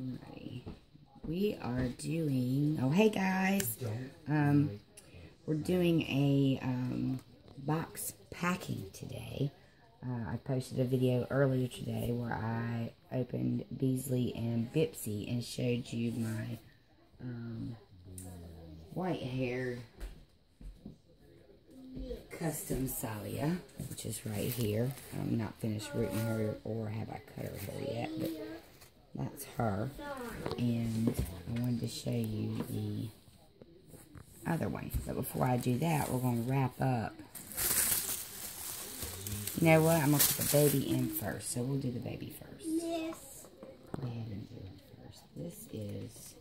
Alrighty. We are doing, oh hey guys, we're doing a box packing today. I posted a video earlier today where I opened Beasley and Bipsy and showed you my white-haired custom Salia, which is right here. I'm not finished rooting her, or have I cut her hair yet, but that's her. And I wanted to show you the other one. But before I do that, we're going to wrap up. You know what? I'm going to put the baby in first. So we'll do the baby first. Yes. Go ahead and do it first. This is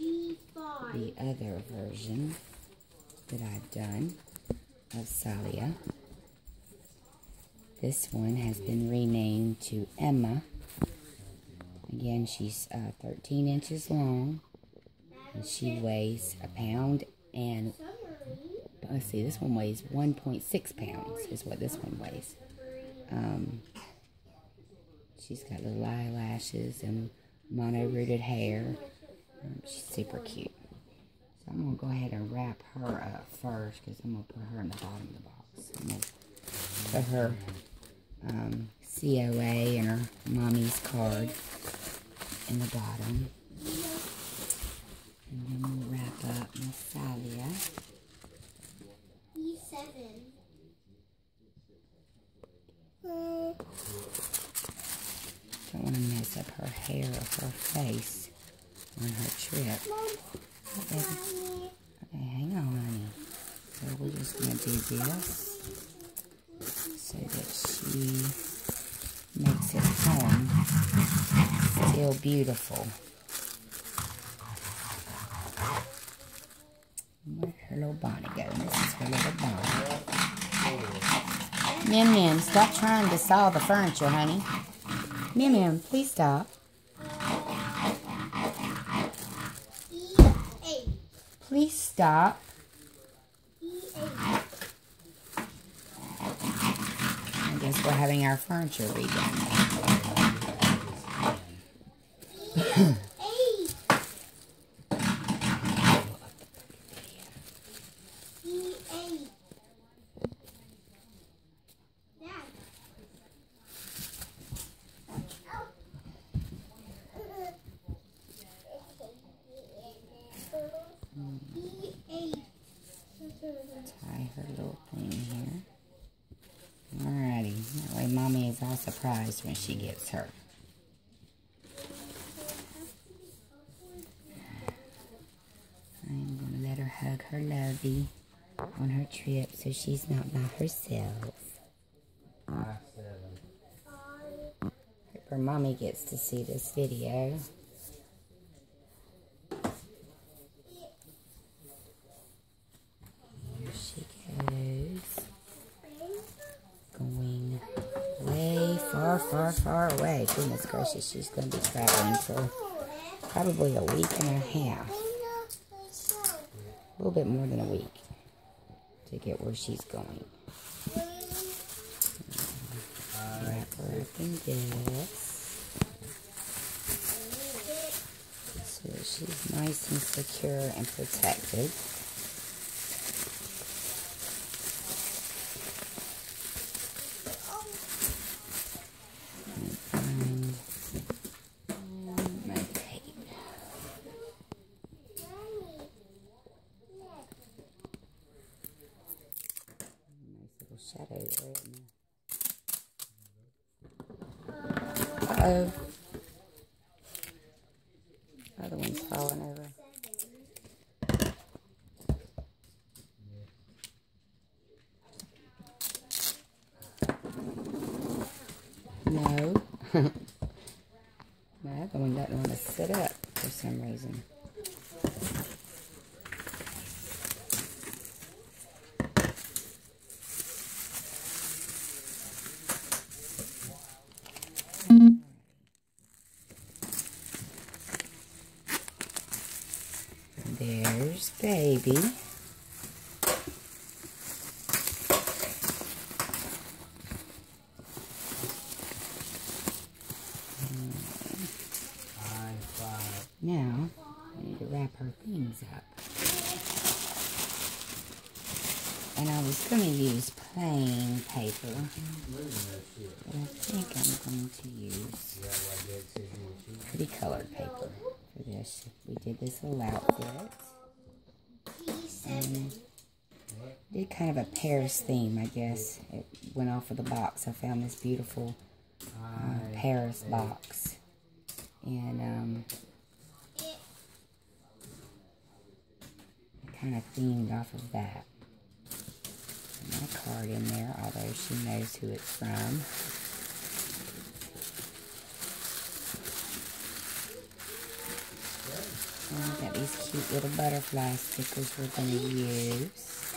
G5. The other version that I've done of Salia. This one has been renamed to Emma. Again, she's 13 inches long, and she weighs 1 pound, and let's see, this one weighs 1.6 pounds is what this one weighs. She's got little eyelashes and mono-rooted hair. She's super cute. So I'm going to go ahead and wrap her up first, because I'm going to put her in the bottom of the box. I'm going to put her COA and her mommy's card in the bottom. And then we'll wrap up Miss Salia. E7. Don't want to mess up her hair or her face on her trip. Okay, hang on, honey. So we're just going to do this so that she makes it home still beautiful. Where'd her little bonnet go? This is her little bonnet. Mim Mim, stop trying to saw the furniture, honey. Mim Mim, please stop. Please stop. I guess we're having our furniture redone. Tie her little thing here. Alrighty, that way mommy is all surprised when she gets her. I'm gonna let her hug her lovey on her trip so she's not by herself. Hope her mommy gets to see this video. Far away. Goodness gracious, she's going to be traveling for probably a week and a half. A little bit more than a week to get where she's going. Wrap her up in this so that she's nice and secure and protected. Shadow there, isn't there? Uh-oh. Other one's falling over. No. My other one doesn't want to sit up for some reason. There's baby. High five. Now, I need to wrap her things up. And I was going to use plain paper, but I think I'm going to use pretty colored paper for this. We did this little outfit. And did kind of a Paris theme, I guess. It went off of the box. I found this beautiful Paris box. And kind of themed off of that. My card in there, although she knows who it's from. And I've got these cute little butterfly stickers we're going to use.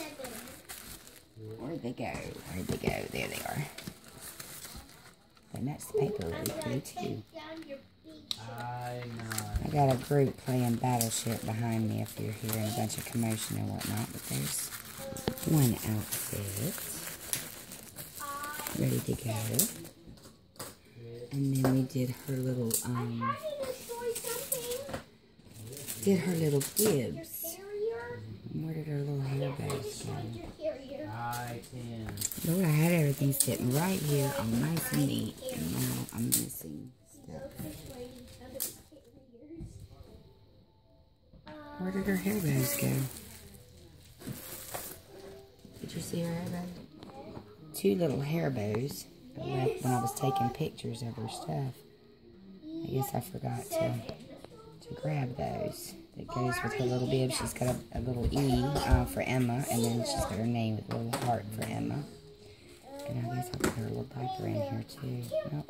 Where'd they go? Where'd they go? There they are. And that's the paper we drew too. I got a group playing Battleship behind me if you're hearing a bunch of commotion and whatnot, but there's one outfit ready to go. And then we did her little, bibs. Where did her little hair bags go? Lord, I had everything sitting right here all nice and neat, and now I'm missing stuff. Where did her hair bags go? Did you see her hair bags? Two little hair bows I left when I was taking pictures of her stuff. I guess I forgot to grab those. That goes with her little bib. She's got a little E for Emma, and then she's got her name with a little heart for Emma. And I guess I'll put her little diaper in here too. Nope.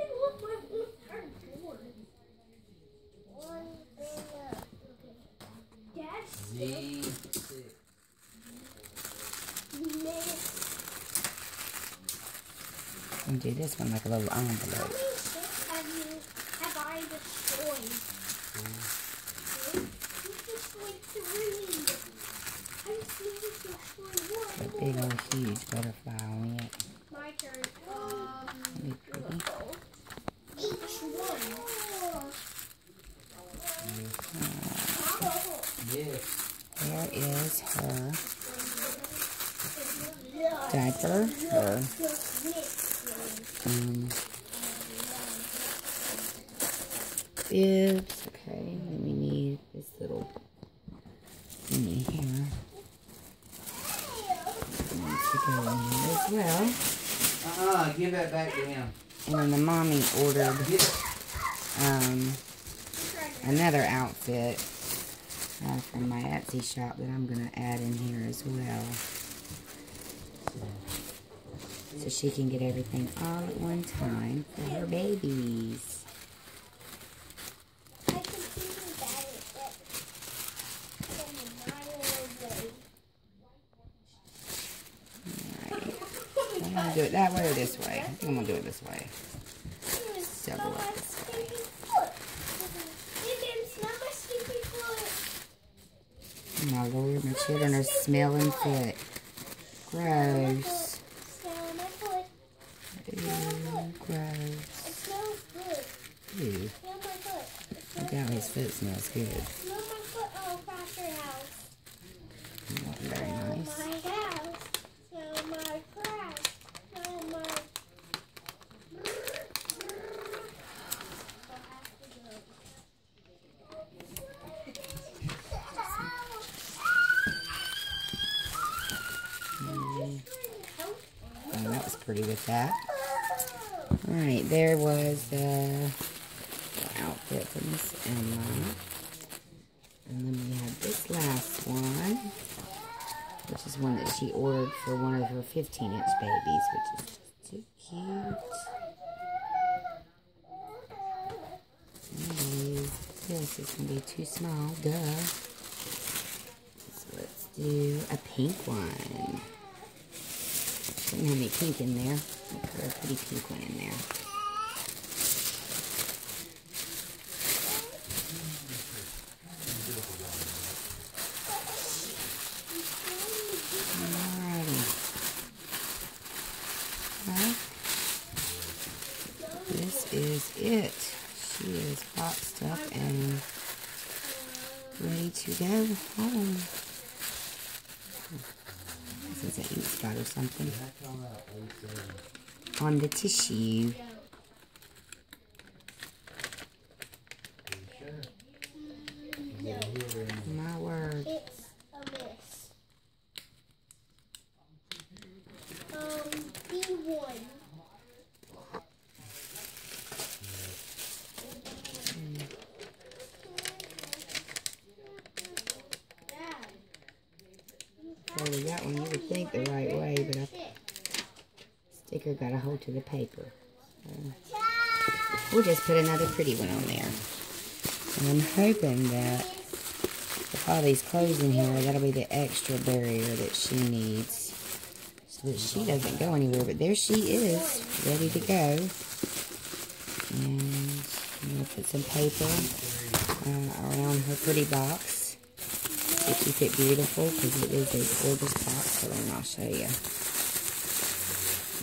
And do this one like a little envelope. Have I destroyed? A big old huge butterfly on it. My turn. Pretty pretty. Each one. Yes. There is her diaper, her bibs. Okay, then we need this little thingy here. It needs to go in here as well. Give that back to him. And then the mommy ordered another outfit from my Etsy shop that I'm going to add in here as well, so she can get everything all at one time for her babies. Alright, I'm going to do it that way or this way. I'm going to do it this way. Double up this way. My Lord, my children are smelling foot. Gross. Ew, gross. Ew. I doubt his foot smells good. Not very nice. Pretty with that. Alright, there was the outfit for Miss Emma. And then we have this last one, which is one that she ordered for one of her 15-inch babies, which is too cute. Anyways, this is going to be too small, duh. So let's do a pink one. Didn't have any pink in there. I put a pretty pink one in there. Alrighty. Well, this is it. She is boxed up and ready to go home. This is an ink spot or something. On the tissue. My word. It's a mess. B1. That one you would think the right way, but the sticker got a hold to the paper. So we'll just put another pretty one on there. And I'm hoping that with all these clothes in here, that'll be the extra barrier that she needs so that she doesn't go anywhere. But there she is, ready to go. And I'm going to put some paper around her pretty box. To keep it beautiful, because it is a gorgeous box. Hold on, I'll show you.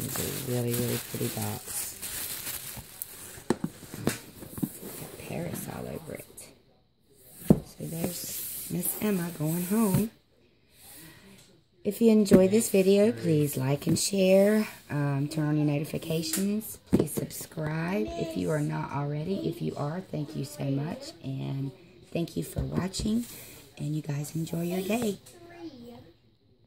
It's a really, really pretty box. It's got Paris all over it. So there's Miss Emma going home. If you enjoyed this video, please like and share. Turn on your notifications. Please subscribe if you are not already. If you are, thank you so much. And thank you for watching. And you guys enjoy your day.